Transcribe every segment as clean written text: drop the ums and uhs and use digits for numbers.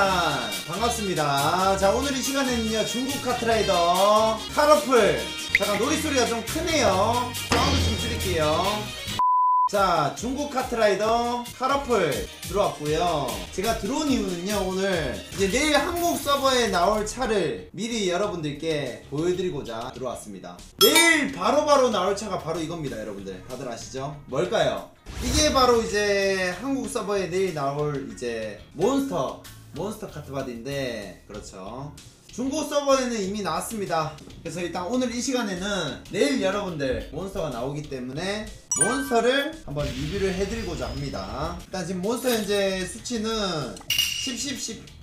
김택환 반갑습니다. 자, 오늘 이 시간에는요 중국 카트라이더 카러플. 잠깐 놀이소리가 좀 크네요. 사운드 좀 줄일게요. 자, 중국 카트라이더 카러플 들어왔고요. 제가 들어온 이유는요, 오늘 이제 내일 한국 서버에 나올 차를 미리 여러분들께 보여드리고자 들어왔습니다. 내일 바로바로 나올 차가 바로 이겁니다. 여러분들 다들 아시죠? 뭘까요? 이게 바로 이제 한국 서버에 내일 나올 이제 몬스터 카트바디인데, 그렇죠, 중국 서버에는 이미 나왔습니다. 그래서 일단 오늘 이 시간에는 내일 여러분들 몬스터가 나오기 때문에 몬스터를 한번 리뷰를 해드리고자 합니다. 일단 지금 몬스터 현재 수치는 10,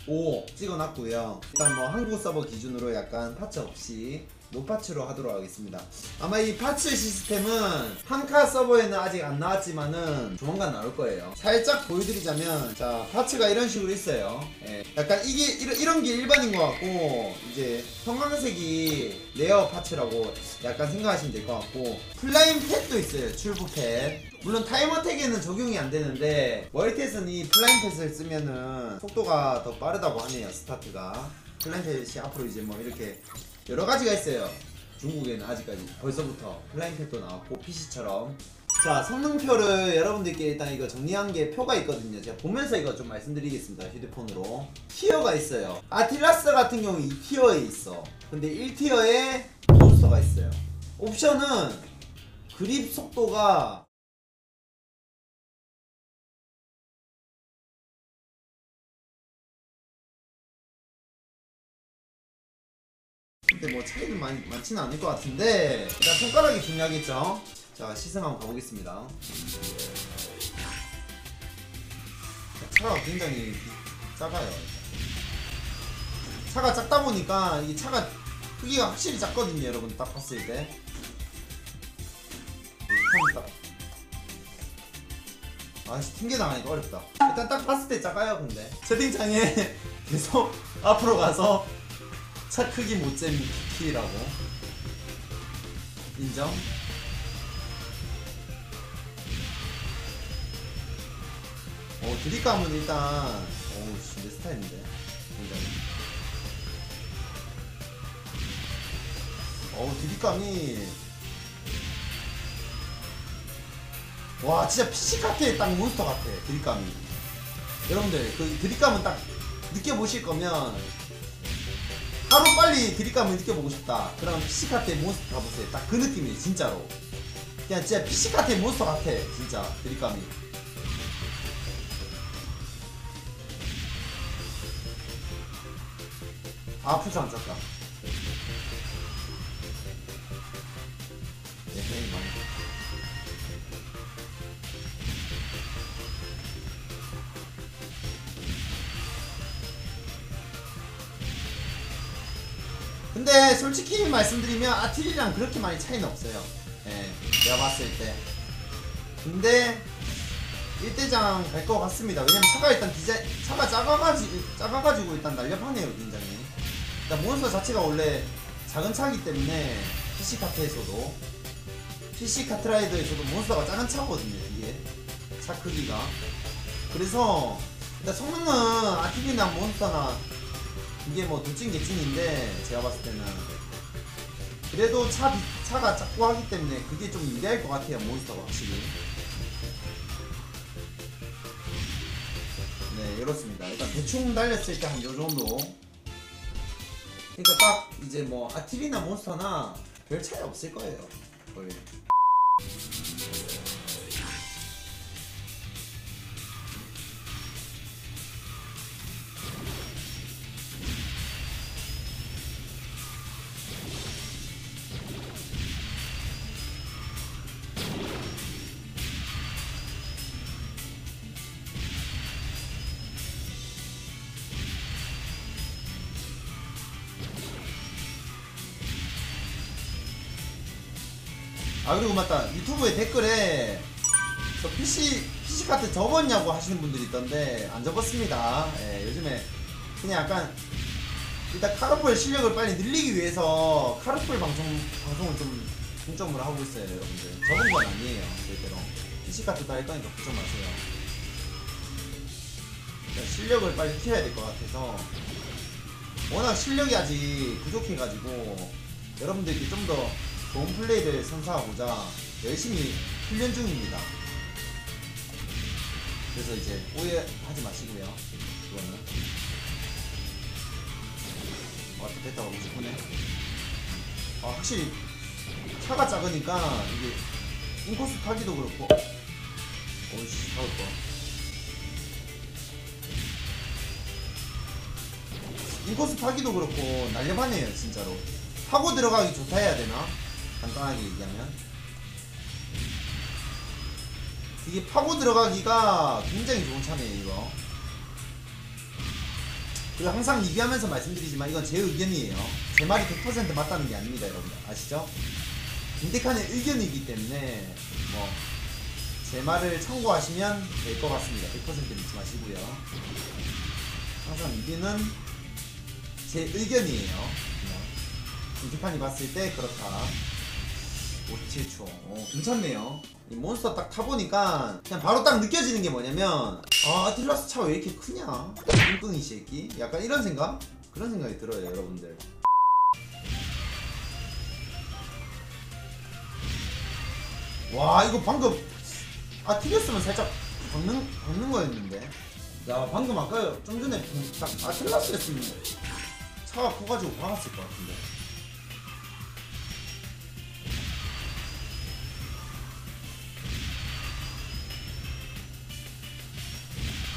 15 찍어놨고요. 일단 뭐 한국 서버 기준으로 약간 파츠 없이 노파츠로 하도록 하겠습니다. 아마 이 파츠 시스템은 한카 서버에는 아직 안 나왔지만은 조만간 나올 거예요. 살짝 보여드리자면, 자, 파츠가 이런 식으로 있어요. 예, 약간 이게 이런 게 일반인 것 같고, 이제 형광색이 레어 파츠라고 약간 생각하시면 될 것 같고, 플라잉 팻도 있어요. 출부 팻. 물론 타이머택에는 적용이 안 되는데 멀티에서는 이 플라잉 팻을 쓰면은 속도가 더 빠르다고 하네요. 스타트가. 플라잉 팻이 앞으로 이제 뭐 이렇게 여러 가지가 있어요. 중국에는 아직까지 벌써부터 플라잉팻도 나왔고 PC처럼. 자, 성능표를 여러분들께 일단 이거 정리한 게 표가 있거든요. 제가 보면서 이거 좀 말씀드리겠습니다. 휴대폰으로 티어가 있어요. 아틀라스 같은 경우 2티어에 있어. 근데 1티어에 몬스터가 있어요. 옵션은 그립 속도가 근데 뭐 차이는 많지는 않을 것 같은데, 일단 손가락이 중요하겠죠. 자, 시승 한번 가보겠습니다. 차가 굉장히 작아요. 차가 작다 보니까 이 차가 크기가 확실히 작거든요. 여러분 딱 봤을 때 아씨 튕겨나가니까 어렵다. 일단 딱 봤을 때 작아요. 근데 채팅창에 계속 앞으로 가서 차 크기 못 재미 비키라고. 인정. 드립감은 일단 오우씨 내 스타일인데 굉장히. 드립감이 와 진짜 PC 카트에 딱 몬스터 같아. 드립감이 여러분들 그 드립감은 딱 느껴보실 거면 하루 빨리 드립감을 느껴보고 싶다. 그럼 PC카트의 몬스터 가보세요. 딱 그 느낌이에요. 진짜로. 그냥 진짜 PC카트의 몬스터 같아. 진짜 드립감이. 아, 풀스 안 쳤다. 네, 게임 많이. 근데 솔직히 말씀드리면 아틀이랑 그렇게 많이 차이는 없어요. 예, 제가 봤을 때. 근데 1대장 갈 것 같습니다. 왜냐면 차가 일단 차가 작아가지고 일단 날렵하네요. 굉장히. 일단 몬스터 자체가 원래 작은 차이기 때문에 PC 카트에서도 PC 카트라이더에서도 몬스터가 작은 차거든요. 이게 차 크기가. 그래서 일단 성능은 아틀이나 몬스터나 이게 뭐 둘찐개찐인데 제가 봤을 때는 그래도 차가 작고 하기 때문에 그게 좀 유리할 것 같아요. 몬스터가 확실히. 네, 이렇습니다. 일단 대충 달렸을 때 한 요정도. 그러니까 딱 이제 뭐 아틀이나 몬스터나 별 차이 없을 거예요 거의. 아, 그리고 맞다, 유튜브에 댓글에 저 PC카트 접었냐고 하시는 분들이 있던데 안 접었습니다. 예, 요즘에 그냥 약간 일단 카러플 실력을 빨리 늘리기 위해서 카러플 방송을 좀 중점으로 하고 있어요. 여러분들 접은 건 아니에요. 절대로 PC카트 다 할 거니까 걱정 마세요. 실력을 빨리 키워야 될 것 같아서, 워낙 실력이 아직 부족해가지고 여러분들께 좀 더 좋은 플레이를 선사하고자 열심히 훈련 중입니다. 그래서 이제 오해하지 마시고요. 그거는 또 됐다고 하고 싶네. 아, 확실히 차가 작으니까 이게 인코스 타기도 그렇고. 오이씨, 타올 거야. 인코스 타기도 그렇고 날렵하네요. 진짜로 타고 들어가기 좋다 해야 되나? 간단하게 얘기하면 이게 파고 들어가기가 굉장히 좋은 차네요, 이거. 그리고 항상 얘기하면서 말씀드리지만 이건 제 의견이에요. 제 말이 100% 맞다는 게 아닙니다, 여러분. 아시죠? 김택환의 의견이기 때문에 뭐 제 말을 참고하시면 될 것 같습니다. 100% 믿지 마시고요. 항상 이기는 제 의견이에요. 김택환이 봤을 때 그렇다. 57초. 오, 괜찮네요. 이 몬스터 딱 타보니까 그냥 바로 딱 느껴지는 게 뭐냐면, 아, 아틀라스 차 왜 이렇게 크냐? 뚱뚱이 새끼? 약간 이런 생각? 그런 생각이 들어요, 여러분들. 와, 이거 방금 아, 튀겼으면 살짝 박는 거였는데. 야, 방금 아까 좀 전에 딱 아틀라스였으면 차가 커가지고 박았을 것 같은데.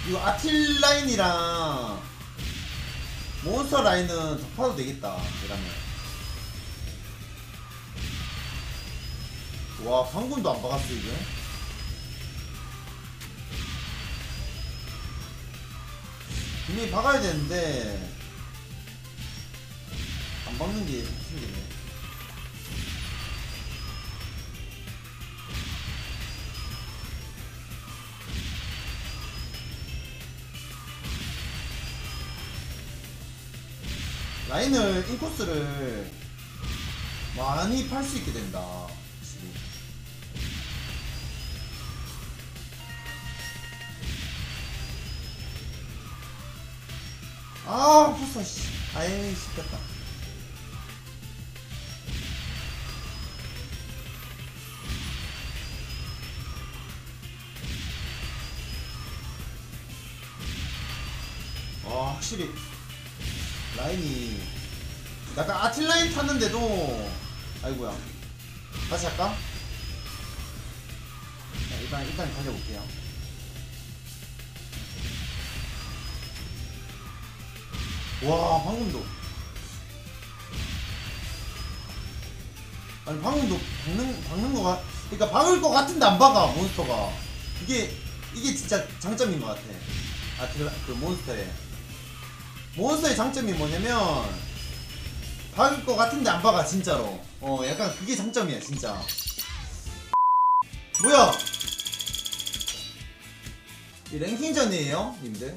이거 아틸 라인이랑 몬스터 라인은 더 파도 되겠다, 이러면. 와, 방금도 안 박았어, 이게. 분명히 박아야 되는데, 안 박는 게 힘드네. 라인을, 인코스를 많이 팔 수 있게 된다. 확실히. 아, 벌써, 씨. 아이, 씹혔다. 아, 확실히. 라인이 약간 아틸라인 탔는데도, 아이고야, 다시 할까? 자, 일단 가져볼게요. 와, 방금도, 아니 방금도 박는 거 같, 그러니까 박을 거 같은데 안 박아, 몬스터가. 이게 진짜 장점인 것 같아. 그 몬스터의 장점이 뭐냐면, 박을 것 같은데 안 박아, 진짜로. 약간 그게 장점이야, 진짜. 뭐야? 이 랭킹전이에요, 님들?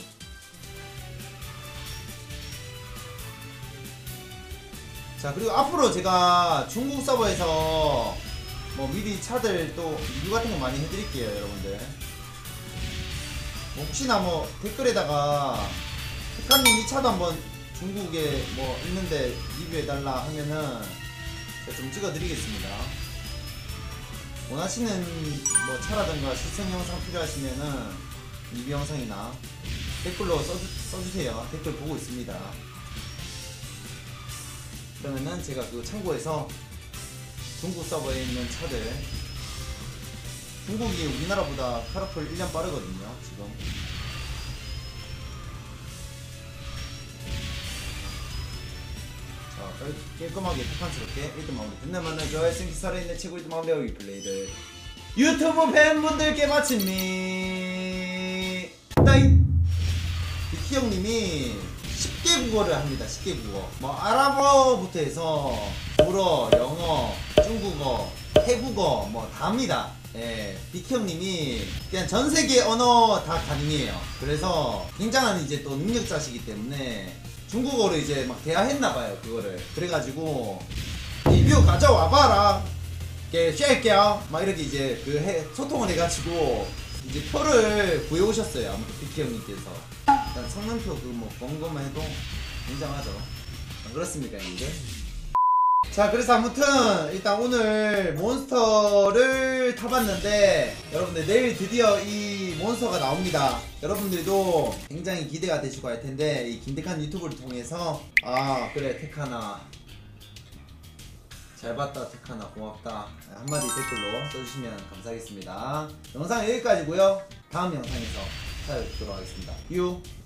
자, 그리고 앞으로 제가 중국 서버에서 뭐 미리 차들 또 리뷰 같은 거 많이 해드릴게요, 여러분들. 뭐 혹시나 뭐 댓글에다가 택환님 이 차도 한번 중국에 뭐 있는데 리뷰해달라 하면은 제가 좀 찍어드리겠습니다. 원하시는 뭐 차라던가 시청 영상 필요하시면은 리뷰 영상이나 댓글로 써주세요. 댓글 보고 있습니다. 그러면은 제가 그 참고해서 중국 서버에 있는 차들, 중국이 우리나라보다 카러플 1년 빠르거든요, 지금. 깔끔하게 폭탄스럽게 1등 마무리 끝나면은 저의 승기 살아있는 최고 1등 마음 배우기 플레이를 유튜브 팬분들께 마칩니다. 비키 형님이 10개 국어를 합니다. 10개 국어. 뭐 아랍어부터 해서 불어, 영어, 중국어, 태국어 뭐 다 합니다. 예, 비키 형님이 그냥 전세계 언어 다 가능해요. 그래서 굉장한 이제 또 능력자시기 때문에 중국어로 이제 막 대화했나봐요, 그거를. 그래가지고 리뷰 가져와봐라, 이렇게 쉐이게요 막 이렇게 이제 소통을 해가지고 이제 표를 구해오셨어요, 아무튼 비키 형님께서. 일단 성능표 그뭐 번거만 해도 굉장하죠. 안 그렇습니까 이제? 자, 그래서 아무튼 일단 오늘 몬스터를 타봤는데 여러분들 내일 드디어 이 몬스터가 나옵니다. 여러분들도 굉장히 기대가 되시고 할 텐데 이 김택환 유튜브를 통해서 아 그래 택하나 잘 봤다 택하나 고맙다 한마디 댓글로 써주시면 감사하겠습니다. 영상 여기까지고요. 다음 영상에서 찾아뵙도록 하겠습니다. 유